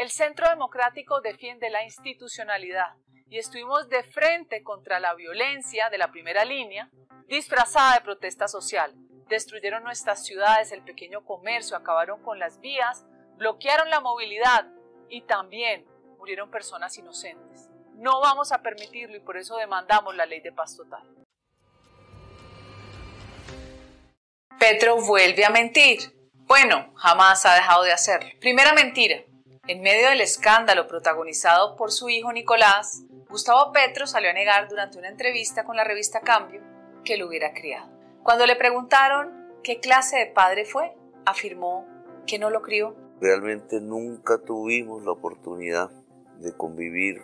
El Centro Democrático defiende la institucionalidad y estuvimos de frente contra la violencia de la primera línea, disfrazada de protesta social. Destruyeron nuestras ciudades, el pequeño comercio, acabaron con las vías, bloquearon la movilidad y también murieron personas inocentes. No vamos a permitirlo y por eso demandamos la ley de paz total. Petro vuelve a mentir. Bueno, jamás ha dejado de hacerlo. Primera mentira. En medio del escándalo protagonizado por su hijo Nicolás, Gustavo Petro salió a negar durante una entrevista con la revista Cambio que lo hubiera criado. Cuando le preguntaron qué clase de padre fue, afirmó que no lo crió. Realmente nunca tuvimos la oportunidad de convivir,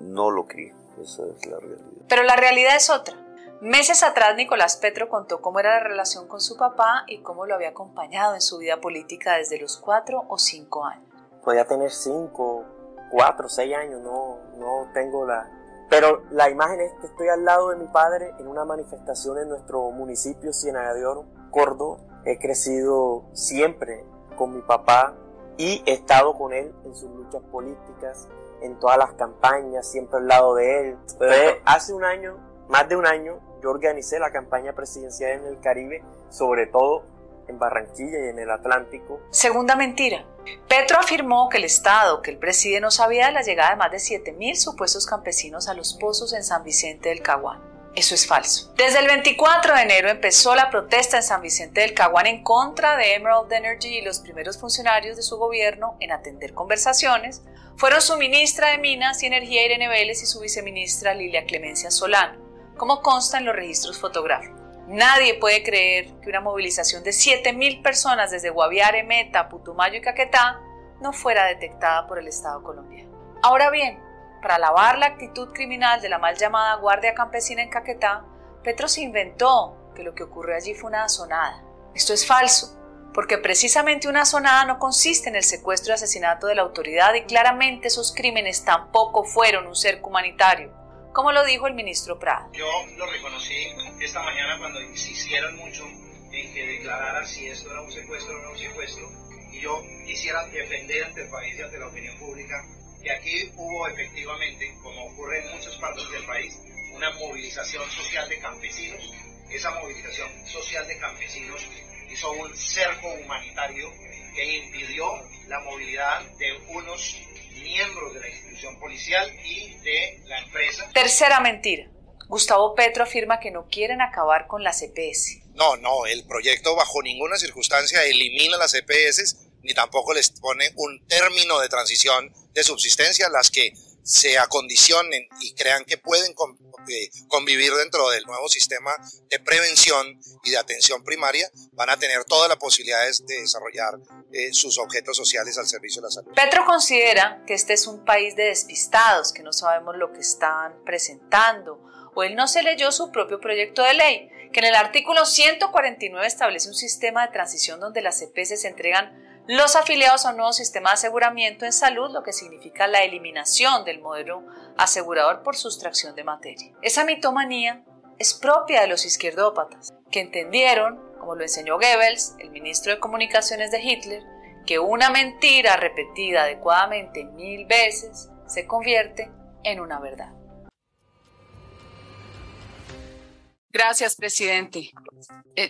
no lo crié, esa es la realidad. Pero la realidad es otra. Meses atrás Nicolás Petro contó cómo era la relación con su papá y cómo lo había acompañado en su vida política desde los 4 o 5 años. Podía tener 5, 4, 6 años, no tengo la... Pero la imagen es que estoy al lado de mi padre en una manifestación en nuestro municipio, Ciénaga de Oro, Córdoba. He crecido siempre con mi papá y he estado con él en sus luchas políticas, en todas las campañas, siempre al lado de él. Entonces, hace un año, más de un año, yo organicé la campaña presidencial en el Caribe, sobre todo en Barranquilla y en el Atlántico. Segunda mentira. Petro afirmó que el Estado, que el preside, no sabía de la llegada de más de 7.000 supuestos campesinos a los pozos en San Vicente del Caguán. Eso es falso. Desde el 24 de enero empezó la protesta en San Vicente del Caguán en contra de Emerald Energy y los primeros funcionarios de su gobierno en atender conversaciones fueron su ministra de Minas y Energía Irene Vélez y su viceministra Lilia Clemencia Solano, como consta en los registros fotográficos. Nadie puede creer que una movilización de 7.000 personas desde Guaviare, Meta, Putumayo y Caquetá no fuera detectada por el Estado colombiano. Ahora bien, para alabar la actitud criminal de la mal llamada Guardia Campesina en Caquetá, Petro se inventó que lo que ocurrió allí fue una asonada. Esto es falso, porque precisamente una asonada no consiste en el secuestro y asesinato de la autoridad y claramente esos crímenes tampoco fueron un cerco humanitario, como lo dijo el ministro Prado. Yo lo reconocí esta mañana cuando insistieron mucho en que declararan si esto era un secuestro o no un secuestro, y yo quisiera defender ante el país y ante la opinión pública que aquí hubo efectivamente, como ocurre en muchas partes del país, una movilización social de campesinos. Esa movilización social de campesinos hizo un cerco humanitario que impidió la movilidad de unos miembros de la institución policial y de la empresa. Tercera mentira. Gustavo Petro afirma que no quieren acabar con las EPS. No, el proyecto bajo ninguna circunstancia elimina las EPS ni tampoco les pone un término de transición de subsistencia, las que se acondicionen y crean que pueden convivir dentro del nuevo sistema de prevención y de atención primaria, van a tener todas las posibilidades de desarrollar sus objetos sociales al servicio de la salud. Petro considera que este es un país de despistados, que no sabemos lo que están presentando, o él no se leyó su propio proyecto de ley, que en el artículo 149 establece un sistema de transición donde las EPS se entregan los afiliados a un nuevo sistema de aseguramiento en salud, lo que significa la eliminación del modelo asegurador por sustracción de materia. Esa mitomanía es propia de los izquierdópatas, que entendieron, como lo enseñó Goebbels, el ministro de Comunicaciones de Hitler, que una mentira repetida adecuadamente 1000 veces se convierte en una verdad. Gracias, presidente.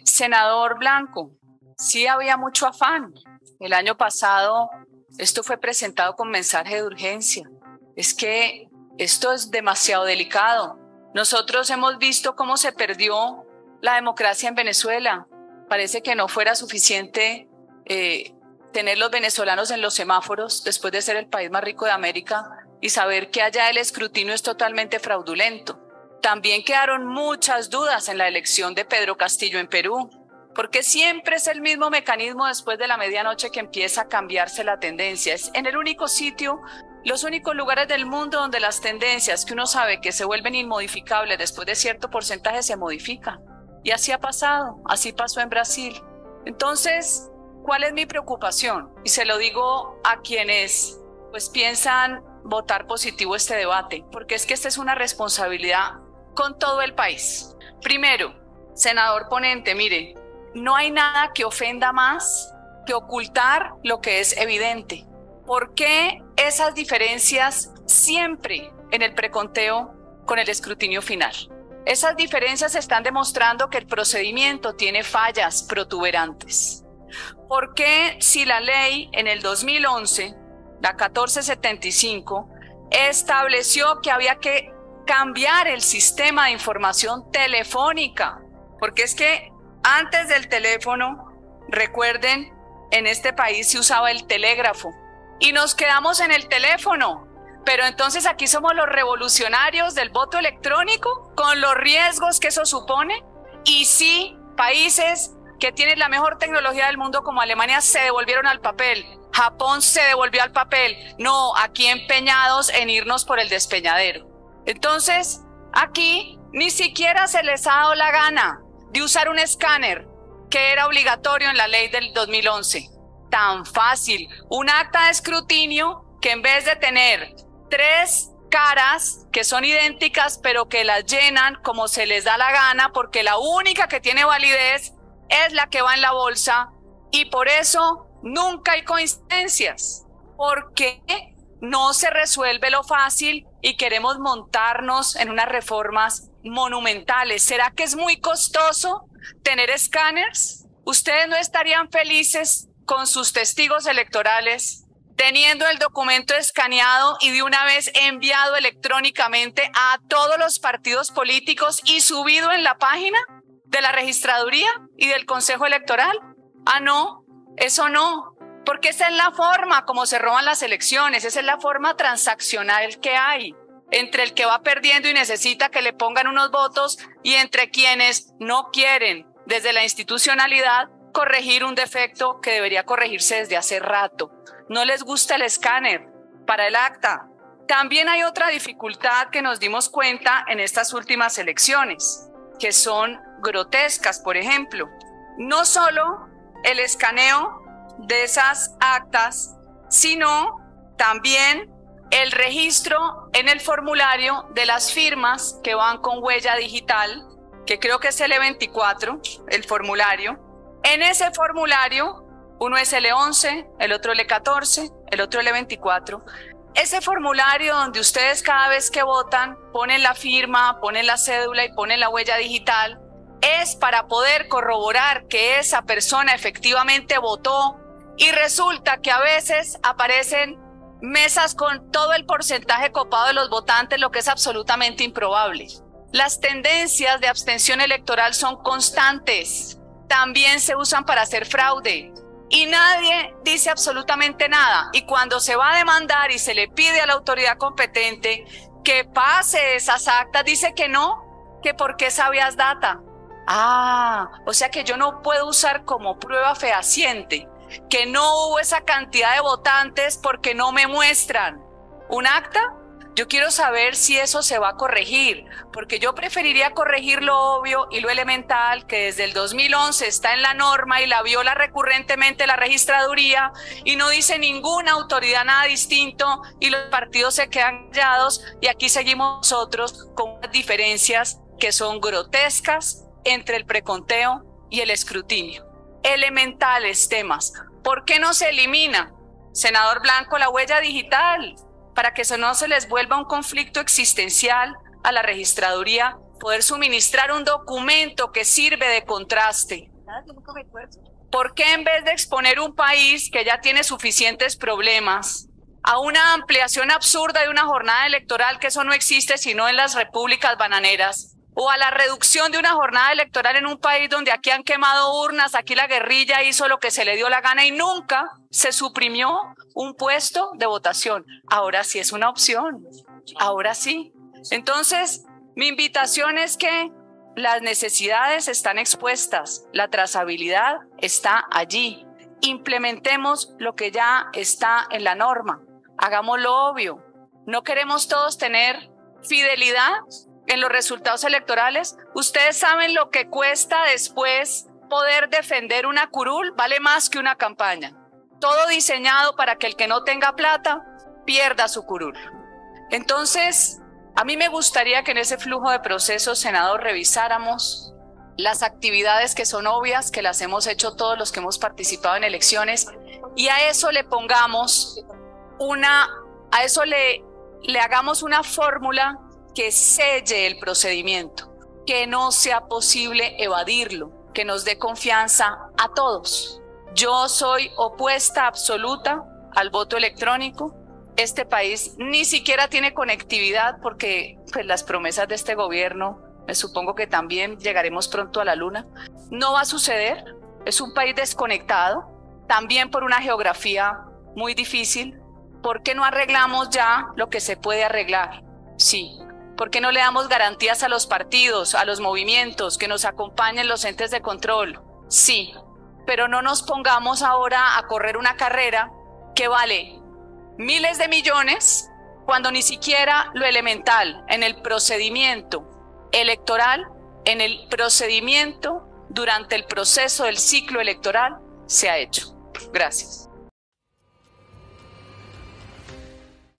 Senador Blanco, sí había mucho afán. El año pasado esto fue presentado con mensaje de urgencia. Es que esto es demasiado delicado. Nosotros hemos visto cómo se perdió la democracia en Venezuela. Parece que no fuera suficiente tener los venezolanos en los semáforos después de ser el país más rico de América y saber que allá el escrutinio es totalmente fraudulento. También quedaron muchas dudas en la elección de Pedro Castillo en Perú, porque siempre es el mismo mecanismo después de la medianoche que empieza a cambiarse la tendencia. Es en el único sitio, los únicos lugares del mundo donde las tendencias que uno sabe que se vuelven inmodificables después de cierto porcentaje se modifican. Y así ha pasado, así pasó en Brasil. Entonces, ¿cuál es mi preocupación? Y se lo digo a quienes pues piensan votar positivo este debate, porque es que esta es una responsabilidad con todo el país. Primero, senador ponente, mire, no hay nada que ofenda más que ocultar lo que es evidente. ¿por qué esas diferencias siempre en el preconteo con el escrutinio final? Esas diferencias están demostrando que el procedimiento tiene fallas protuberantes. ¿Por qué si la ley en el 2011, la 1475, estableció que había que cambiar el sistema de información telefónica? Porque es que antes del teléfono, recuerden, en este país se usaba el telégrafo y nos quedamos en el teléfono. Pero entonces aquí somos los revolucionarios del voto electrónico, con los riesgos que eso supone. Y sí, países que tienen la mejor tecnología del mundo como Alemania se devolvieron al papel. Japón se devolvió al papel. No, aquí empeñados en irnos por el despeñadero. Entonces, aquí ni siquiera se les ha dado la gana de usar un escáner que era obligatorio en la ley del 2011. Tan fácil. Un acta de escrutinio que en vez de tener 3 caras que son idénticas, pero que las llenan como se les da la gana, porque la única que tiene validez es la que va en la bolsa, y por eso nunca hay coincidencias, porque no se resuelve lo fácil y queremos montarnos en unas reformas monumentales. ¿Será que es muy costoso tener escáneres? ¿Ustedes no estarían felices con sus testigos electorales teniendo el documento escaneado y de una vez enviado electrónicamente a todos los partidos políticos y subido en la página de la registraduría y del Consejo Electoral? Ah, no, eso no, porque esa es la forma como se roban las elecciones, esa es la forma transaccional que hay entre el que va perdiendo y necesita que le pongan unos votos y entre quienes no quieren, desde la institucionalidad, corregir un defecto que debería corregirse desde hace rato. No les gusta el escáner para el acta. También hay otra dificultad que nos dimos cuenta en estas últimas elecciones, que son grotescas, por ejemplo. No solo el escaneo de esas actas, sino también el registro en el formulario de las firmas que van con huella digital, que creo que es el E24, el formulario. En ese formulario, uno es el E11, el otro el E14, el otro el E24. Ese formulario donde ustedes cada vez que votan ponen la firma, ponen la cédula y ponen la huella digital, es para poder corroborar que esa persona efectivamente votó, y resulta que a veces aparecen mesas con todo el porcentaje copado de los votantes, lo que es absolutamente improbable. Las tendencias de abstención electoral son constantes, también se usan para hacer fraude. Y nadie dice absolutamente nada. Y cuando se va a demandar y se le pide a la autoridad competente que pase esas actas, dice que no, que porque es habeas data. Ah, o sea que yo no puedo usar como prueba fehaciente que no hubo esa cantidad de votantes porque no me muestran un acta. Yo quiero saber si eso se va a corregir, porque yo preferiría corregir lo obvio y lo elemental, que desde el 2011 está en la norma y la viola recurrentemente la registraduría y no dice ninguna autoridad nada distinto y los partidos se quedan callados, y aquí seguimos nosotros con las diferencias que son grotescas entre el preconteo y el escrutinio. Elementales temas. ¿Por qué no se elimina, senador Blanco, la huella digital? Para que eso no se les vuelva un conflicto existencial a la registraduría, poder suministrar un documento que sirve de contraste. ¿Por qué en vez de exponer un país que ya tiene suficientes problemas a una ampliación absurda de una jornada electoral, que eso no existe sino en las repúblicas bananeras, o a la reducción de una jornada electoral en un país donde aquí han quemado urnas, aquí la guerrilla hizo lo que se le dio la gana y nunca se suprimió un puesto de votación? Ahora sí es una opción, ahora sí. Entonces, mi invitación es que las necesidades están expuestas, la trazabilidad está allí. Implementemos lo que ya está en la norma, hagámoslo obvio. No queremos todos tener fidelidad en los resultados electorales. Ustedes saben lo que cuesta después poder defender una curul, vale más que una campaña. Todo diseñado para que el que no tenga plata pierda su curul. Entonces, a mí me gustaría que en ese flujo de procesos, senador, revisáramos las actividades que son obvias, que las hemos hecho todos los que hemos participado en elecciones, y a eso le pongamos a eso le hagamos una fórmula que selle el procedimiento, que no sea posible evadirlo, que nos dé confianza a todos. Yo soy opuesta absoluta al voto electrónico. Este país ni siquiera tiene conectividad porque pues, las promesas de este gobierno, me supongo que también llegaremos pronto a la luna, no va a suceder. Es un país desconectado, también por una geografía muy difícil. ¿Por qué no arreglamos ya lo que se puede arreglar? Sí. ¿Por qué no le damos garantías a los partidos, a los movimientos, que nos acompañen los entes de control? Sí. Pero no nos pongamos ahora a correr una carrera que vale miles de millones cuando ni siquiera lo elemental en el procedimiento electoral, en el procedimiento durante el proceso del ciclo electoral se ha hecho. Gracias.